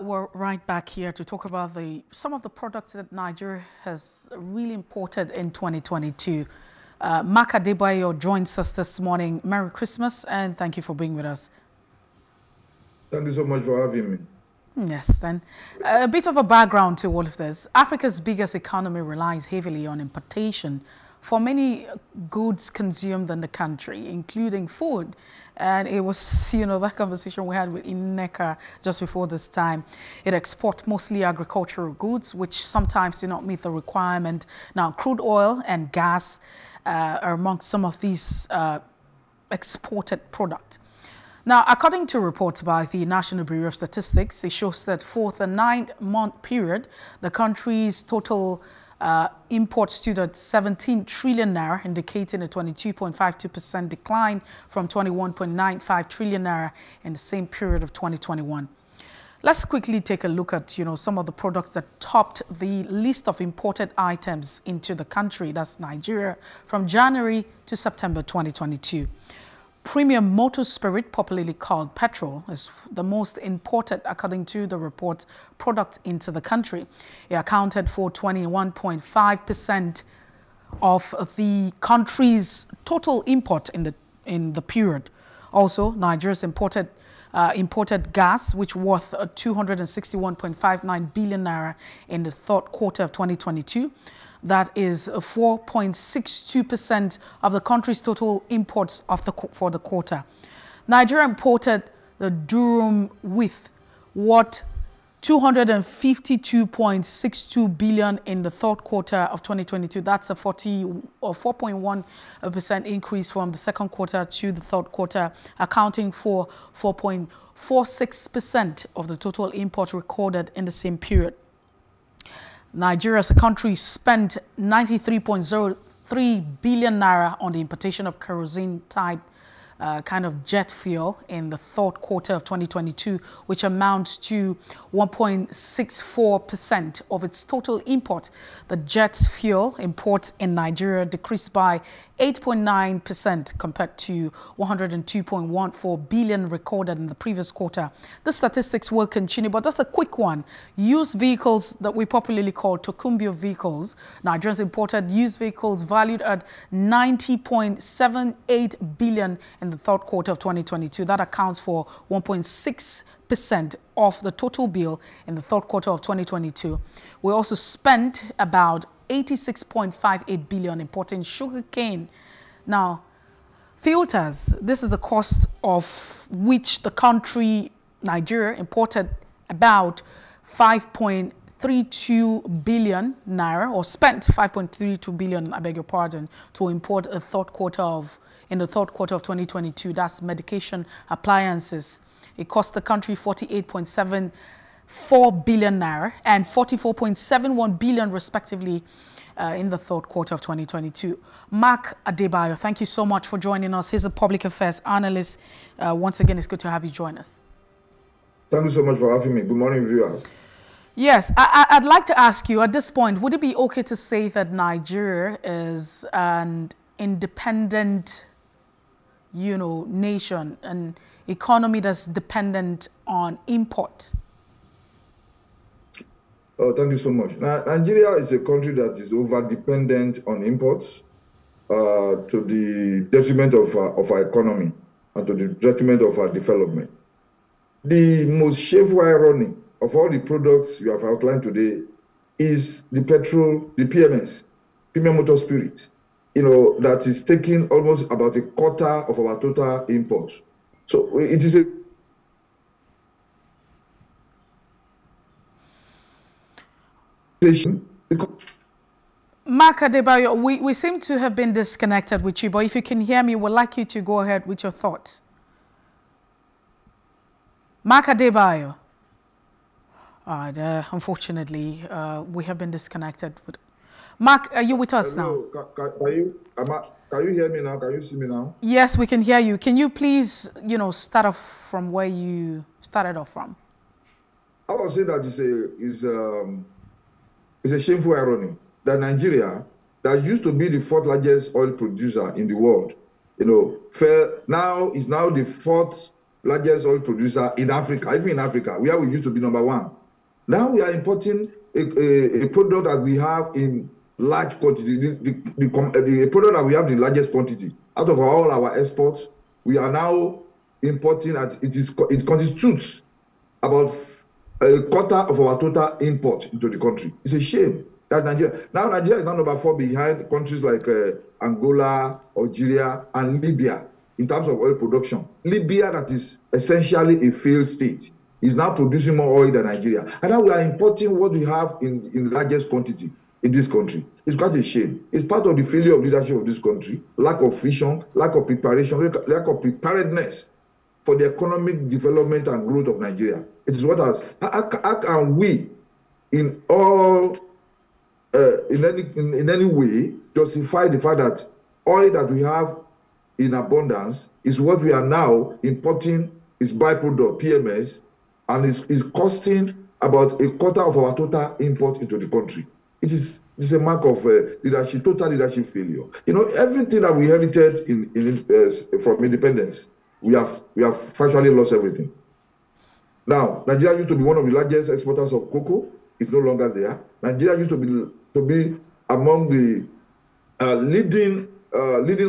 We're right back here to talk about some of the products that Nigeria has really imported in 2022. Mark Adebayo joins us this morning. Merry Christmas and thank you for being with us. Thank you so much for having me. Yes, then. A bit of a background to all of this. Africa's biggest economy relies heavily on importation for many goods consumed in the country, including food. And it was, you know, that conversation we had with INECA just before this time. It exports mostly agricultural goods, which sometimes do not meet the requirement. Now, crude oil and gas are amongst some of these exported products. Now, according to reports by the National Bureau of Statistics, it shows that for the 9-month period, the country's total imports stood at 17 trillion naira, indicating a 22.52% decline from 21.95 trillion naira in the same period of 2021. Let's quickly take a look at, you know, some of the products that topped the list of imported items into the country, that's Nigeria, from January to September 2022. Premium Motor Spirit, popularly called petrol, is the most imported, according to the report, product into the country. It accounted for 21.5% of the country's total import in the period. Also, Nigeria's imported gas, which worth 261.59 billion naira in the third quarter of 2022. That is 4.62% of the country's total imports for the quarter. Nigeria imported the durum with what 252.62 billion in the third quarter of 2022. That's a 4.1% increase from the second quarter to the third quarter, accounting for 4.46% of the total import recorded in the same period. Nigeria as a country spent 93.03 billion naira on the importation of kerosene-type kind of jet fuel in the third quarter of 2022, which amounts to 1.64% of its total import. The jet fuel imports in Nigeria decreased by 8.9% compared to 102.14 billion recorded in the previous quarter. The statistics will continue, but that's a quick one. Used vehicles that we popularly call Tokumbio vehicles. Nigerians imported used vehicles valued at 90.78 billion in the third quarter of 2022. That accounts for 1.6% of the total bill in the third quarter of 2022. We also spent about 86.58 billion importing sugar cane. Now, filters, this is the cost of which the country, Nigeria, imported about 5.32 billion naira, or spent 5.32 billion, I beg your pardon, to import in the third quarter of 2022. That's medication appliances. It cost the country 48.74 billion naira and 44.71 billion respectively in the third quarter of 2022. Mark Adebayo, thank you so much for joining us. He's a public affairs analyst. Once again, it's good to have you join us. Thank you so much for having me. Good morning, viewers. Yes, I'd like to ask you, at this point, would it be okay to say that Nigeria is an independent, you know, nation, an economy that's dependent on import? Oh, thank you so much. Nigeria is a country that is over-dependent on imports to the detriment of our economy and to the detriment of our development. The most shameful irony of all the products you have outlined today is the petrol, the PMS, Premium Motor Spirit, you know, that is taking almost about a quarter of our total imports. So it is a... Mark Adebayo, we seem to have been disconnected with you, but if you can hear me, we'd like you to go ahead with your thoughts. Mark Adebayo. All right, unfortunately, we have been disconnected with... Mark, are you with us now? Can you hear me now? Can you see me now? Yes, we can hear you. Can you please, you know, start off from where you started off from? I would say that it's a shameful irony that Nigeria, that used to be the fourth largest oil producer in the world, you know, now is now the fourth largest oil producer in Africa, even in Africa, where we used to be number one. Now we are importing a product that we have in large quantity, the product that we have in the largest quantity. Out of all our exports, we are now importing, it constitutes about a quarter of our total import into the country. It's a shame that Nigeria, now Nigeria is now number 4 behind countries like Angola, Algeria, and Libya in terms of oil production. Libya, that is essentially a failed state, is now producing more oil than Nigeria. And now we are importing what we have in largest quantity in this country. It's quite a shame. It's part of the failure of leadership of this country, lack of vision, lack of preparation, lack of preparedness for the economic development and growth of Nigeria. It is what has, how can we, in all, in any way, justify the fact that oil that we have in abundance is what we are now importing, is byproduct, PMS, and is costing about a quarter of our total import into the country. It's a mark of leadership, total leadership failure. You know, everything that we inherited from independence, we have factually lost everything. Now, Nigeria used to be one of the largest exporters of cocoa. It's no longer there. Nigeria used to be among the leading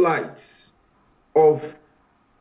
lights of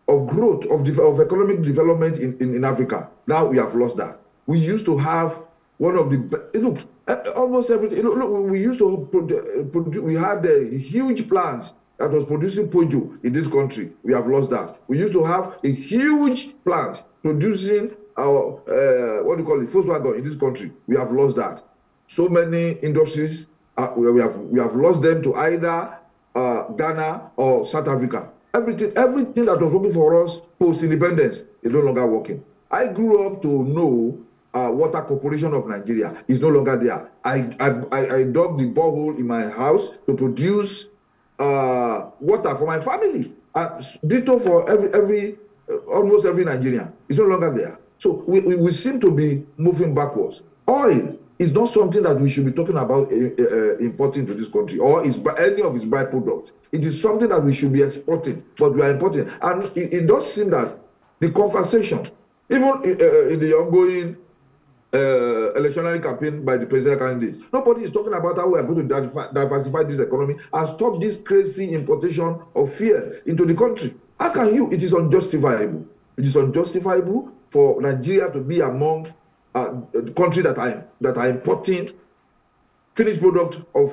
growth, of economic development in Africa. Now we have lost that. We used to have one of the, almost everything. You know, look, we used to produce, we had a huge plant that was producing Pojo in this country. We have lost that. We used to have a huge plant producing our, Volkswagen in this country. We have lost that. So many industries, we have lost them to either Ghana or South Africa. Everything that was working for us post-independence is no longer working. I grew up to know Water Corporation of Nigeria. Is no longer there. I dug the borehole in my house to produce water for my family. Ditto for almost every Nigerian. It's no longer there. So we seem to be moving backwards. Oil is not something that we should be talking about importing to this country, or is any of its byproducts. It is something that we should be exporting, but we are importing. And it does seem that the conversation, even in the ongoing electionary campaign by the presidential candidates, nobody is talking about how we are going to diversify this economy and stop this crazy importation of fear into the country. How can you? It is unjustifiable. It is unjustifiable for Nigeria to be among countries that are importing finished product of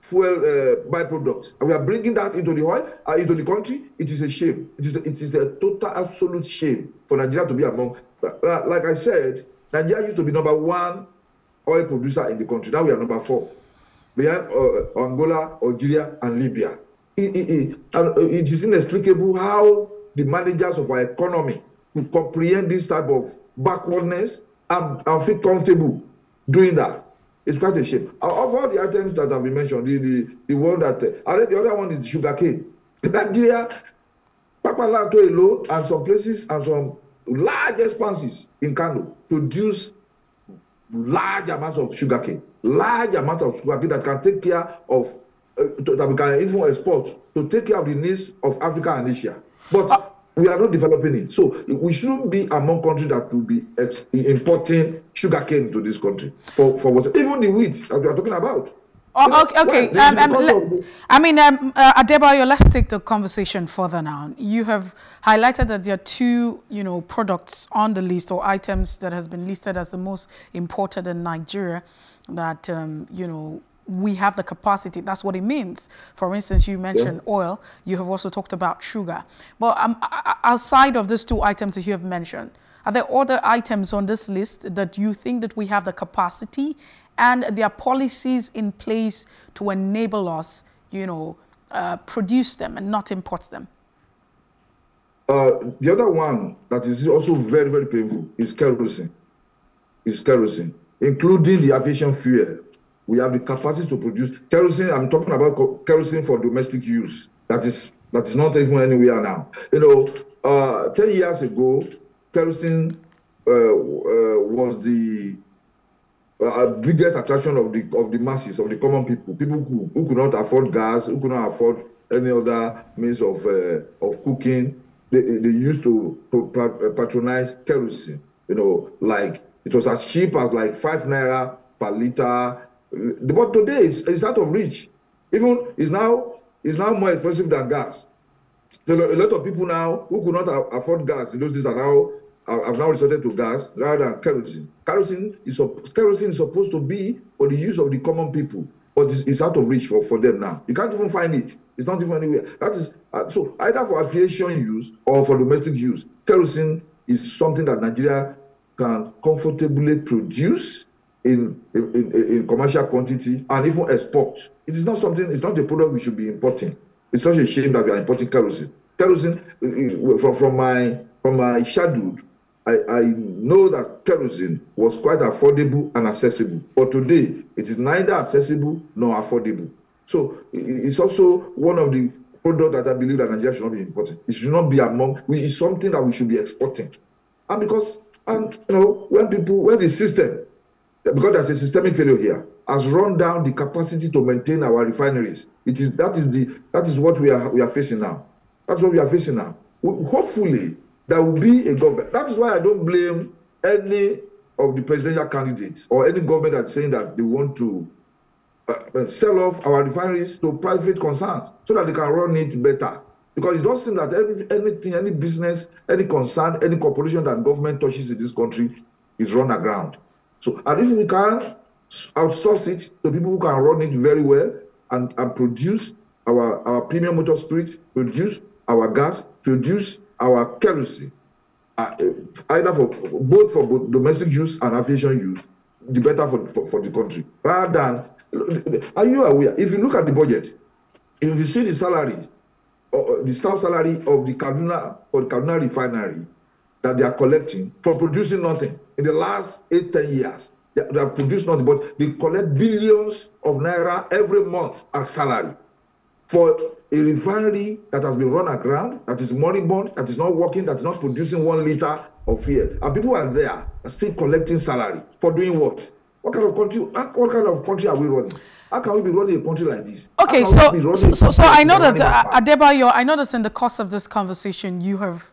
fuel byproducts, and we are bringing that into the country. It is a shame. It is a total absolute shame for Nigeria to be among. Like I said, Nigeria used to be number 1 oil producer in the country. Now we are number 4, behind Angola, Algeria, and Libya. It is inexplicable how the managers of our economy could comprehend this type of backwardness and feel comfortable doing that. It's quite a shame. Of all the items that have been mentioned, the one that the other one is the sugarcane. Nigeria, Papalanto Elo, and some places and some large expanses in Kano produce large amounts of sugarcane. Large amounts of sugarcane that can take care of that we can even export to take care of the needs of Africa and Asia. But we are not developing it, so we shouldn't be among countries that will be importing sugarcane to this country for what, even the wheat that we are talking about. Oh, okay, okay. Adebayo, let's take the conversation further now. You have highlighted that there are 2, you know, products on the list or items that has been listed as the most imported in Nigeria that you know, we have the capacity. That's what it means. For instance, you mentioned oil. You have also talked about sugar. But outside of these 2 items that you have mentioned, are there other items on this list that you think that we have the capacity and there are policies in place to enable us, you know, produce them and not import them? The other one that is also very, very painful is kerosene. Is kerosene, including the aviation fuel. We have the capacity to produce kerosene. I'm talking about kerosene for domestic use. That is not even anywhere now. You know, 10 years ago, kerosene was the biggest attraction of the masses, of the common people. People who could not afford gas, who could not afford any other means of cooking, they used to patronize kerosene, you know, like it was as cheap as like 5 naira per liter. But today it's out of reach. Even it's now more expensive than gas. So a lot of people now who could not afford gas in those days have now resorted to gas rather than kerosene. Kerosene is supposed to be for the use of the common people, but it's out of reach for them now. You can't even find it. It's not even anywhere. That is so either for aviation use or for domestic use, kerosene is something that Nigeria can comfortably produce in commercial quantity and even export. It is not something. It's not a product we should be importing. It's such a shame that we are importing kerosene. Kerosene from my childhood, I know that kerosene was quite affordable and accessible. But today, it is neither accessible nor affordable. So it's also one of the products that I believe that Nigeria should not be importing. It should not be among. It's something that we should be exporting. And because you know when the system, because there's a systemic failure here, has run down the capacity to maintain our refineries. That is what we are facing now. That's what we are facing now. Hopefully, there will be a government. That is why I don't blame any of the presidential candidates or any government that's saying that they want to sell off our refineries to private concerns so that they can run it better. Because it does seem that anything, any business, any concern, any corporation that government touches in this country is run aground. So, and if we can outsource it to people who can run it very well and produce our premium motor spirit, produce our gas, produce our kerosene, either for both domestic use and aviation use, the better for the country. Rather than, are you aware? If you look at the budget, if you see the salary, the staff salary of the Kaduna refinery that they are collecting for producing nothing in the last 8-10 years. They have produced nothing, but they collect billions of naira every month as salary for a refinery that has been run aground, that is moribund, that is not working, that is not producing 1 liter of fuel. And people are there still collecting salary for doing what? What kind of country? What kind of country are we running? How can we be running a country like this? Okay, so I know that Adebayo, I know that in the course of this conversation you have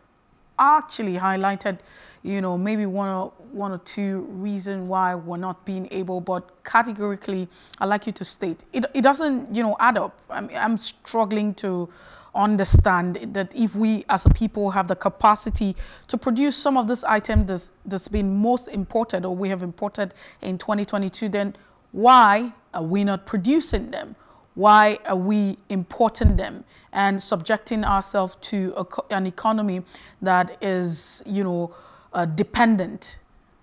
actually highlighted, you know, maybe one or two reasons why we're not being able, but categorically, I'd like you to state. It doesn't, you know, add up. I'm struggling to understand that if we as a people have the capacity to produce some of this item that's been most imported or we have imported in 2022, then why are we not producing them? Why are we importing them and subjecting ourselves to an economy that is, you know, dependent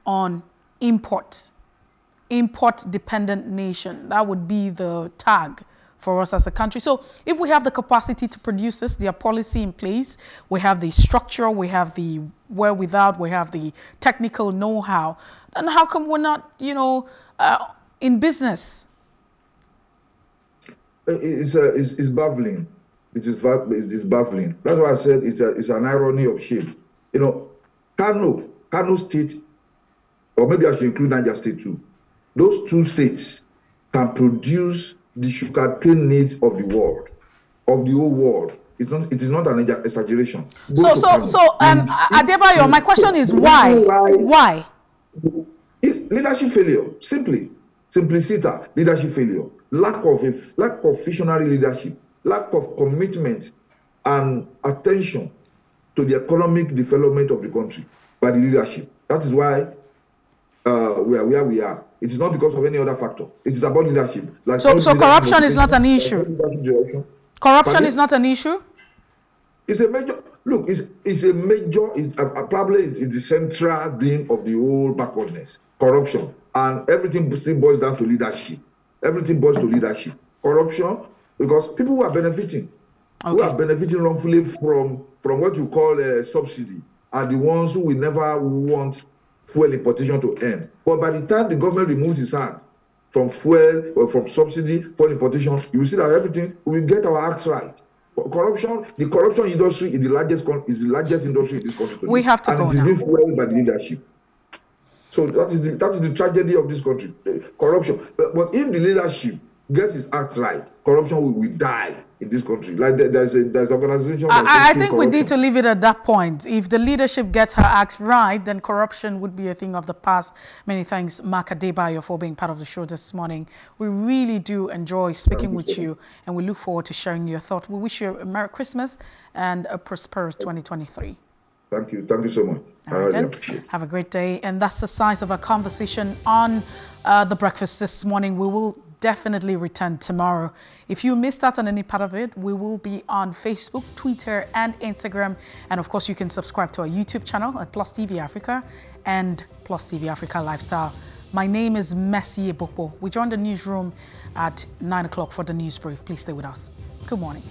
on import-dependent nation? That would be the tag for us as a country. So if we have the capacity to produce this, there are policy in place, we have the structure, we have the wherewithal, we have the technical know-how, then how come we're not, you know, in business? It's baffling. It is baffling. That's why I said it's an irony of shame. You know, Kano State, or maybe I should include Niger State too. Those two states can produce the sugarcane needs of the world, of the whole world. It is not an exaggeration. So Adebayo, my question is why? Why? It's leadership failure, simply. Simpliciter, leadership failure. Lack of visionary leadership. Lack of commitment and attention to the economic development of the country by the leadership. That is why we are where we are. It is not because of any other factor. It is about leadership. Like so corruption is not an issue. Corruption is not an issue? It's a major, look, probably it's the central theme of the whole backwardness. Corruption. And everything still boils down to leadership. Everything boils to leadership. Corruption, because people who are benefiting, okay, who are benefiting wrongfully from what you call a subsidy, are the ones who will never want fuel importation to end. But by the time the government removes its hand from fuel or from subsidy, fuel importation, you will see that everything, we will get our acts right. Corruption, the corruption industry is the largest industry in this country. We have to go now. And it is being fueled by the leadership. So that is the tragedy of this country, corruption. But if the leadership gets his act right, corruption will die in this country. Like there's an organization. I think we need to leave it at that point. If the leadership gets her act right, then corruption would be a thing of the past. Many thanks, Mark Adebayo, for being part of the show this morning. We really do enjoy speaking with you, and we look forward to sharing your thoughts. We wish you a Merry Christmas and a prosperous 2023. Thank you. Thank you so much. I really appreciate it. Have a great day. And that's the size of our conversation on The Breakfast this morning. We will definitely return tomorrow. If you missed out on any part of it, we will be on Facebook, Twitter, and Instagram. And of course, you can subscribe to our YouTube channel at Plus TV Africa and Plus TV Africa Lifestyle. My name is Messie Bokpo. We join the newsroom at 9 o'clock for the news brief. Please stay with us. Good morning.